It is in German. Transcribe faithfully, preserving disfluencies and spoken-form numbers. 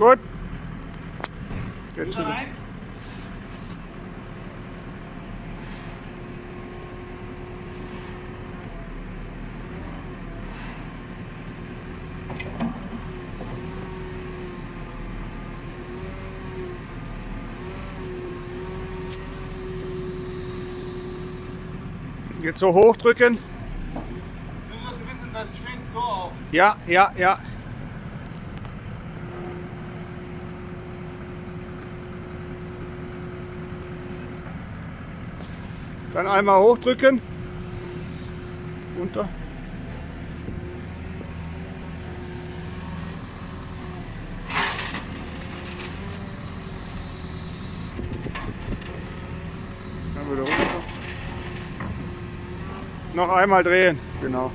Gut. Geht schon. Jetzt so hoch drücken. Du musst wissen, das schwingt so auf. Ja, ja, ja. Dann einmal hochdrücken. Runter. Dann wieder runter. Noch einmal drehen, genau.